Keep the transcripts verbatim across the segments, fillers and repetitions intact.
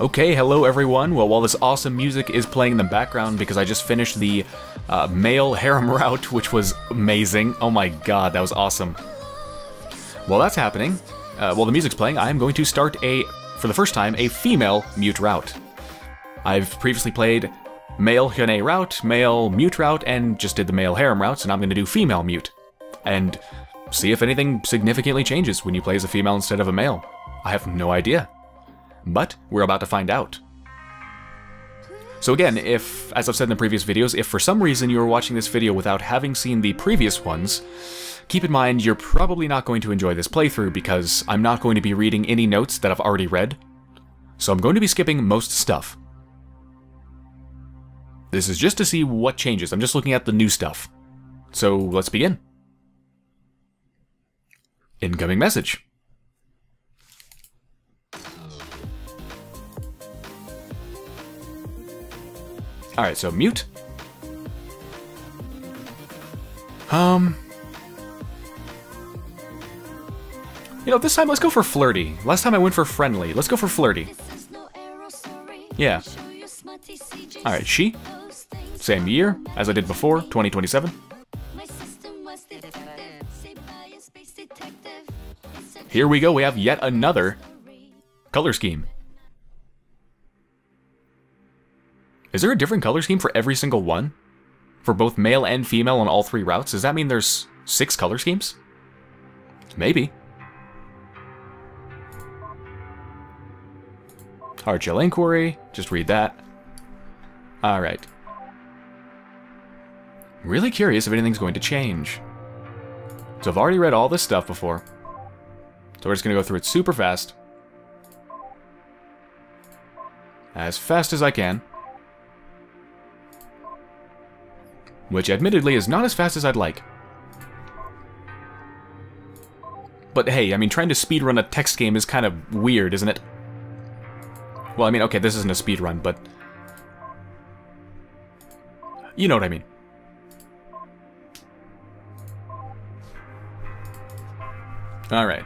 Okay, hello everyone. Well, while this awesome music is playing in the background because I just finished the uh, male harem route, which was amazing. Oh my god, that was awesome. While that's happening, uh, while the music's playing, I'm going to start a, for the first time, a female mute route. I've previously played male hyune route, male mute route, and just did the male harem routes, and I'm going to do female mute. And see if anything significantly changes when you play as a female instead of a male. I have no idea. But we're about to find out. So again, if, as I've said in the previous videos, if for some reason you are watching this video without having seen the previous ones, keep in mind you're probably not going to enjoy this playthrough because I'm not going to be reading any notes that I've already read. So I'm going to be skipping most stuff. This is just to see what changes. I'm just looking at the new stuff. So let's begin. Incoming message. Alright, so mute. Um... You know, this time let's go for flirty. Last time I went for friendly. Let's go for flirty. Yeah. Alright, she. Same year, as I did before, twenty twenty-seven. Here we go, we have yet another color scheme. Is there a different color scheme for every single one? For both male and female on all three routes? Does that mean there's six color schemes? Maybe. Hard shell inquiry. Just read that. Alright. Really curious if anything's going to change. So I've already read all this stuff before. So we're just going to go through it super fast. As fast as I can. Which admittedly is not as fast as I'd like. But hey, I mean, trying to speedrun a text game is kind of weird, isn't it? Well, I mean, okay, this isn't a speedrun, but... you know what I mean. Alright.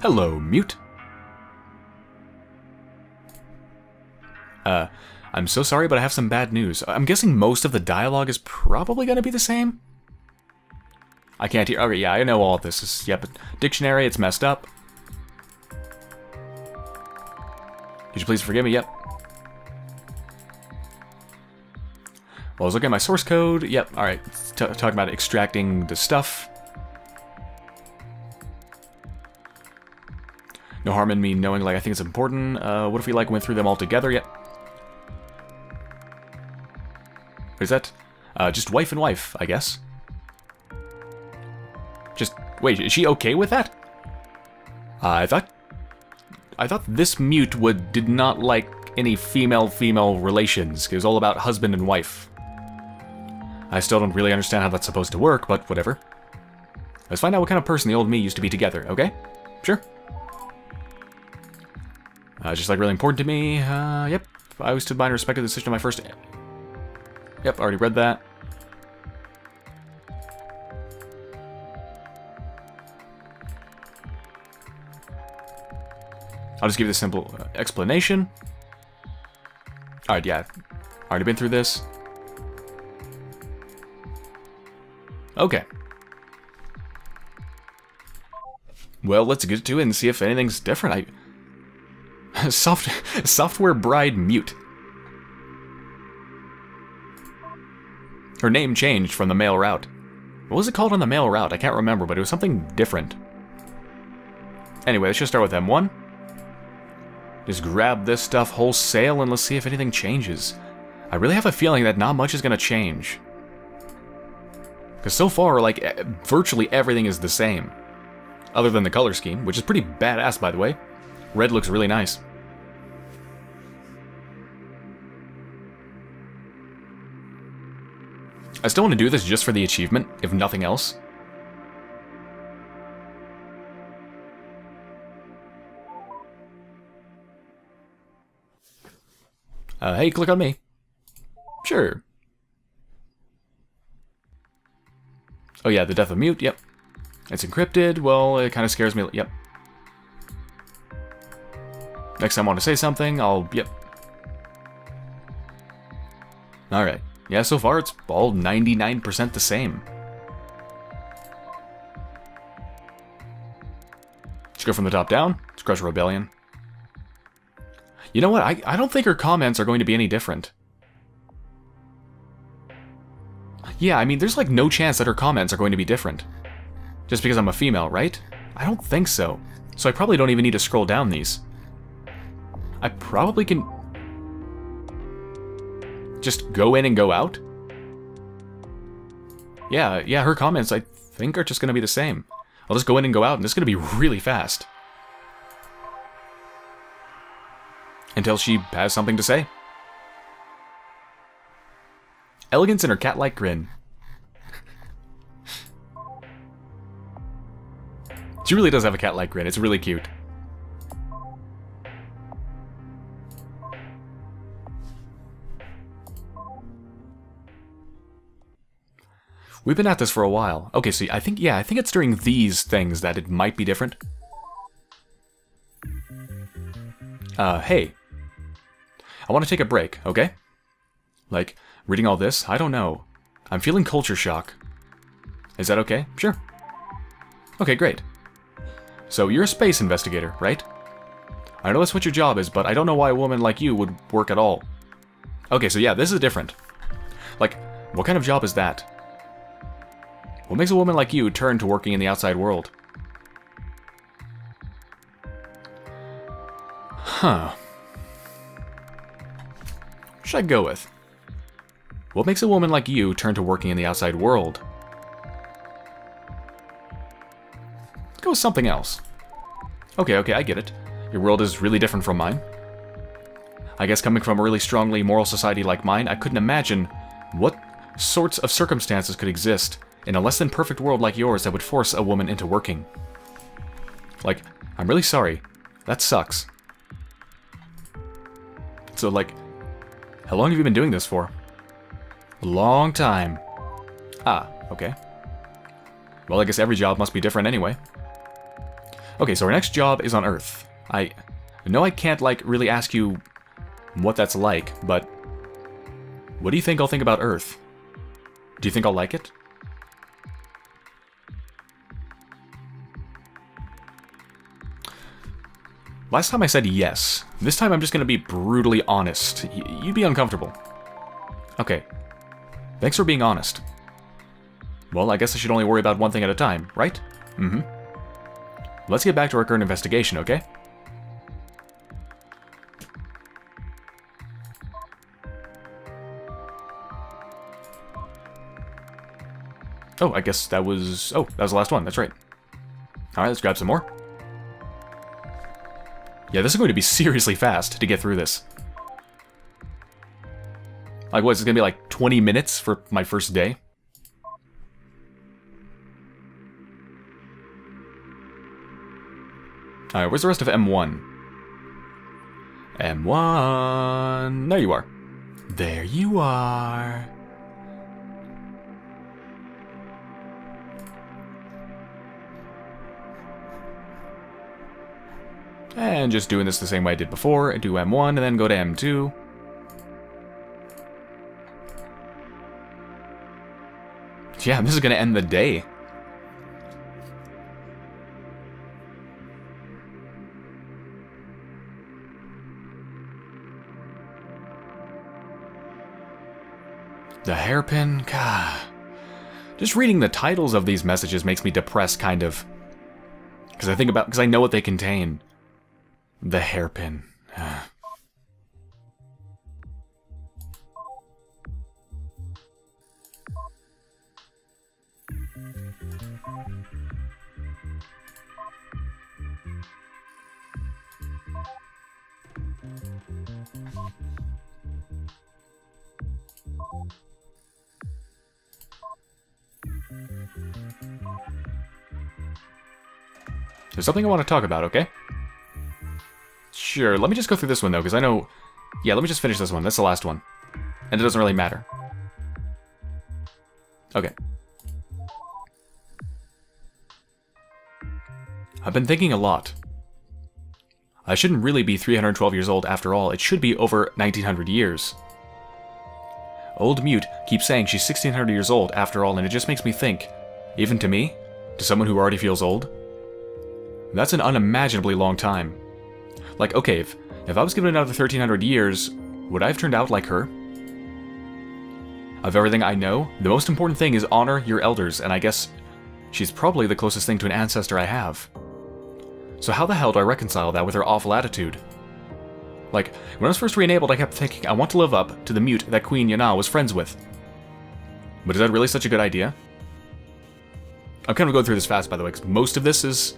Hello, mute. Uh... I'm so sorry, but I have some bad news. I'm guessing most of the dialogue is probably going to be the same? I can't hear... okay, yeah, I know all of this. Is, yep, dictionary, it's messed up. Could you please forgive me? Yep. Well, I was looking at my source code. Yep, alright. Talking about extracting the stuff. No harm in me knowing, like, I think it's important. Uh, what if we, like, went through them all together? Yep. Is that uh, just wife and wife, I guess? Just wait, is she okay with that? Uh, I thought, I thought this mute would did not like any female-female relations. It was all about husband and wife. I still don't really understand how that's supposed to work, but whatever. Let's find out what kind of person the old me used to be together. Okay, sure. Uh, just like really important to me. Uh, yep, I always stood by and respected the decision of my first. Yep, already read that. I'll just give you a simple explanation. Alright, yeah. Already been through this. Okay. Well, let's get to it and see if anything's different. I... Soft... Software bride mute. Her name changed from the male route. What was it called on the male route? I can't remember, but it was something different. Anyway, let's just start with M one. Just grab this stuff wholesale and let's see if anything changes. I really have a feeling that not much is going to change. Because so far, like, virtually everything is the same. Other than the color scheme, which is pretty badass, by the way. Red looks really nice. I still want to do this just for the achievement, if nothing else. Uh, hey, click on me. Sure. Oh yeah, the death of mute, yep. It's encrypted, well, it kind of scares me, yep. Next time I want to say something, I'll... Yep. Alright. Yeah, so far it's all ninety-nine percent the same. Let's go from the top down. Let's crush Rebellion. You know what? I, I don't think her comments are going to be any different. Yeah, I mean, there's like no chance that her comments are going to be different. Just because I'm a female, right? I don't think so. So I probably don't even need to scroll down these. I probably can... just go in and go out? Yeah, yeah, her comments, I think, are just going to be the same. I'll just go in and go out, and it's going to be really fast. Until she has something to say. Elegance in her cat-like grin. She really does have a cat-like grin. It's really cute. We've been at this for a while. Okay, so I think, yeah, I think it's during these things that it might be different. Uh, hey. I want to take a break, okay? Like, reading all this? I don't know. I'm feeling culture shock. Is that okay? Sure. Okay, great. So, you're a space investigator, right? I know that's what your job is, but I don't know why a woman like you would work at all. Okay, so yeah, this is different. Like, what kind of job is that? What makes a woman like you turn to working in the outside world? Huh. What should I go with? What makes a woman like you turn to working in the outside world? Go with something else. Okay, okay, I get it. Your world is really different from mine. I guess coming from a really strongly moral society like mine, I couldn't imagine what sorts of circumstances could exist in a less-than-perfect world like yours that would force a woman into working. Like, I'm really sorry. That sucks. So, like, how long have you been doing this for? A long time. Ah, okay. Well, I guess every job must be different anyway. Okay, so our next job is on Earth. I know I can't, like, really ask you what that's like, but... what do you think I'll think about Earth? Do you think I'll like it? Last time I said yes. This time I'm just going to be brutally honest. Y- you'd be uncomfortable. Okay. Thanks for being honest. Well, I guess I should only worry about one thing at a time, right? Mm-hmm. Let's get back to our current investigation, okay? Oh, I guess that was... oh, that was the last one. That's right. Alright, let's grab some more. Yeah, this is going to be seriously fast to get through this. Like, what, is it going to be like twenty minutes for my first day? Alright, where's the rest of M one? M one... there you are. There you are. And just doing this the same way I did before. Do M one and then go to M two. Yeah, this is going to end the day. The hairpin? God. Just reading the titles of these messages makes me depressed, kind of. Because I think about, because I know what they contain. The hairpin. There's something I want to talk about, okay? Sure, let me just go through this one, though, because I know... yeah, let me just finish this one. That's the last one. And it doesn't really matter. Okay. I've been thinking a lot. I shouldn't really be three hundred twelve years old after all, it should be over nineteen hundred years. Old Mute keeps saying she's sixteen hundred years old after all, and it just makes me think, even to me? To someone who already feels old? That's an unimaginably long time. Like, okay, if, if I was given another thirteen hundred years, would I have turned out like her? Of everything I know, the most important thing is honor your elders, and I guess she's probably the closest thing to an ancestor I have. So how the hell do I reconcile that with her awful attitude? Like, when I was first re-enabled, I kept thinking I want to live up to the mute that Queen Yana was friends with. But is that really such a good idea? I'm kind of going through this fast, by the way, because most of this is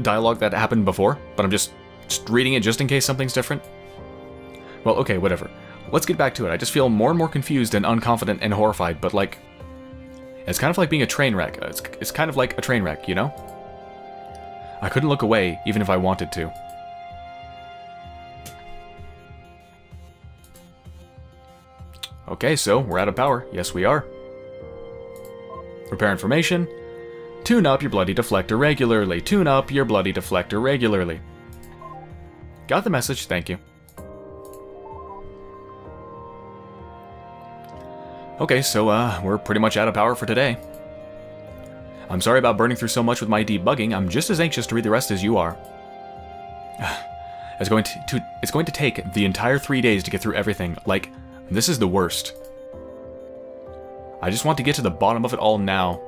dialogue that happened before, but I'm just, just reading it just in case something's different. Well, okay, whatever. Let's get back to it. I just feel more and more confused and unconfident and horrified, but like... It's kind of like being a train wreck. It's, it's kind of like a train wreck, you know? I couldn't look away, even if I wanted to. Okay, so we're out of power. Yes, we are. Repair information. Tune up your bloody deflector regularly. Tune up your bloody deflector regularly. Got the message, thank you. Okay, so uh, we're pretty much out of power for today. I'm sorry about burning through so much with my debugging. I'm just as anxious to read the rest as you are. It's going to, to, it's going to take the entire three days to get through everything. Like, this is the worst. I just want to get to the bottom of it all now.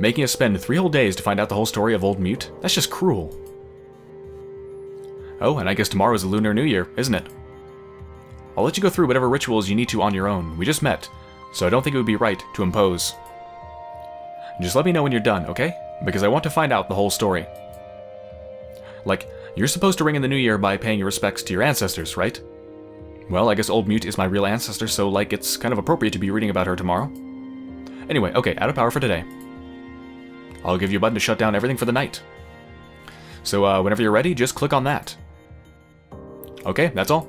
Making us spend three whole days to find out the whole story of Old Mute? That's just cruel. Oh, and I guess tomorrow is the Lunar New Year, isn't it? I'll let you go through whatever rituals you need to on your own. We just met, so I don't think it would be right to impose. Just let me know when you're done, okay? Because I want to find out the whole story. Like, you're supposed to ring in the new year by paying your respects to your ancestors, right? Well, I guess Old Mute is my real ancestor, so, like, it's kind of appropriate to be reading about her tomorrow. Anyway, okay, out of power for today. I'll give you a button to shut down everything for the night. So, uh, whenever you're ready, just click on that. Okay, that's all.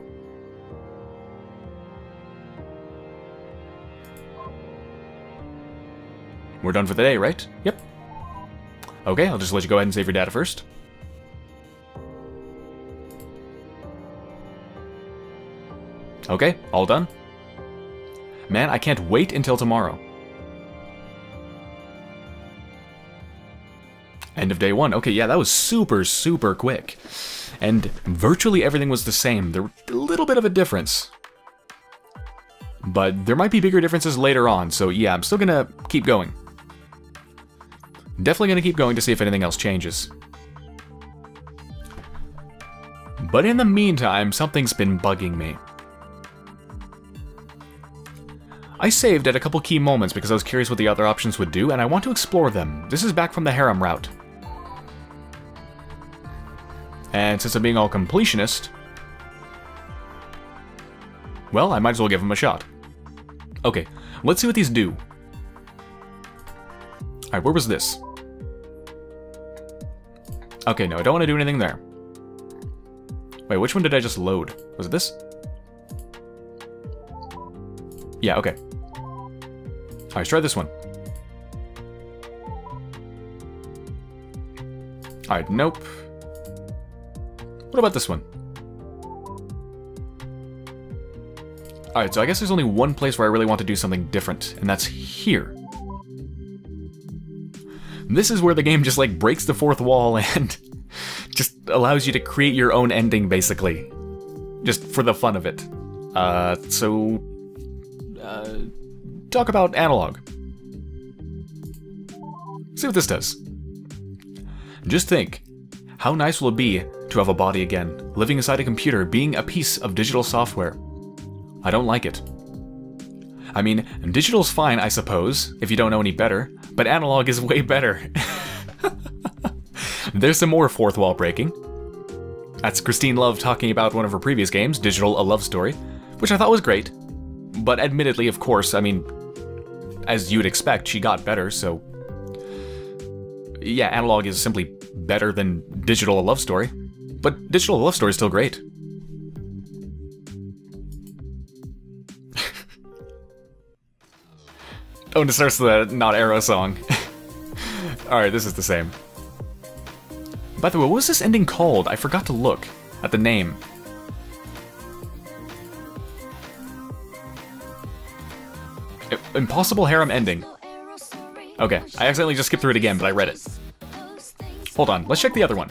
We're done for the day, right? Yep. Okay, I'll just let you go ahead and save your data first. Okay, all done. Man, I can't wait until tomorrow. End of day one. Okay, yeah, that was super, super quick. And virtually everything was the same. There was a little bit of a difference. But there might be bigger differences later on, so yeah, I'm still gonna keep going. Definitely going to keep going to see if anything else changes. But in the meantime, something's been bugging me. I saved at a couple key moments because I was curious what the other options would do, and I want to explore them. This is back from the harem route. And since I'm being all completionist... Well, I might as well give them a shot. Okay, let's see what these do. Alright, where was this? Okay, no, I don't want to do anything there. Wait, which one did I just load? Was it this? Yeah, okay. Alright, let's try this one. Alright, nope. What about this one? Alright, so I guess there's only one place where I really want to do something different, and that's here. This is where the game just, like, breaks the fourth wall and just allows you to create your own ending, basically. Just for the fun of it. Uh, so... Uh, talk about analog. See what this does. Just think, how nice will it be to have a body again, living inside a computer, being a piece of digital software? I don't like it. I mean, digital's fine, I suppose, if you don't know any better, but analog is way better. There's some more fourth wall breaking. That's Christine Love talking about one of her previous games, Digital: A Love Story, which I thought was great. But admittedly, of course, I mean, as you'd expect, she got better, so... Yeah, analog is simply better than Digital: A Love Story. But Digital: A Love Story is still great. Oh, and it starts the Not Arrow song. Alright, this is the same. By the way, what was this ending called? I forgot to look at the name. Impossible Harem Ending. Okay, I accidentally just skipped through it again, but I read it. Hold on, let's check the other one.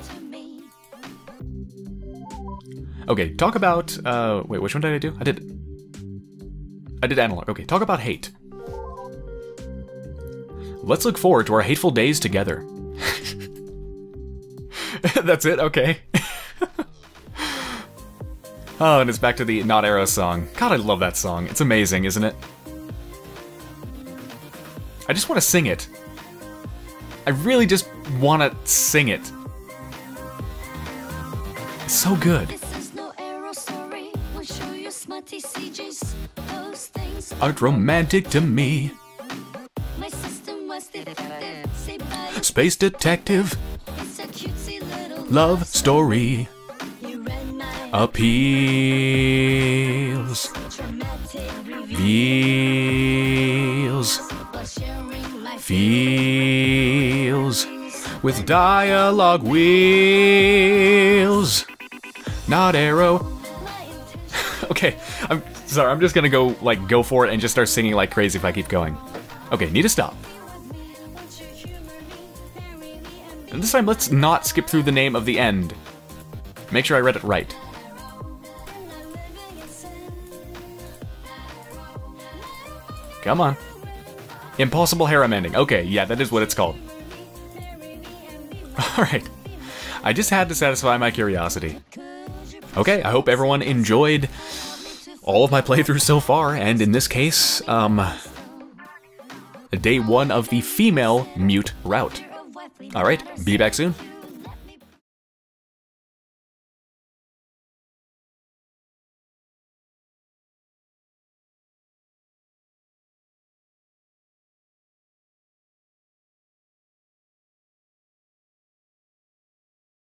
Okay, talk about, uh, wait, which one did I do? I did, I did Analog. Okay, talk about hate. Let's look forward to our hateful days together. That's it? Okay. Oh, and it's back to the Not Arrow song. God, I love that song. It's amazing, isn't it? I just want to sing it. I really just want to sing it. It's so good. Art romantic to me. Space detective. Love story. Appeals. Feels. Feels with dialogue wheels. Not Arrow. Okay, I'm sorry, I'm just gonna go like go for it and just start singing like crazy if I keep going. Okay, need to stop. And this time let's not skip through the name of the end. Make sure I read it right. Come on. Impossible Harem Ending. Okay, yeah, that is what it's called. Alright. I just had to satisfy my curiosity. Okay, I hope everyone enjoyed all of my playthroughs so far, and in this case, um... day one of the female mute route. Alright, be back soon.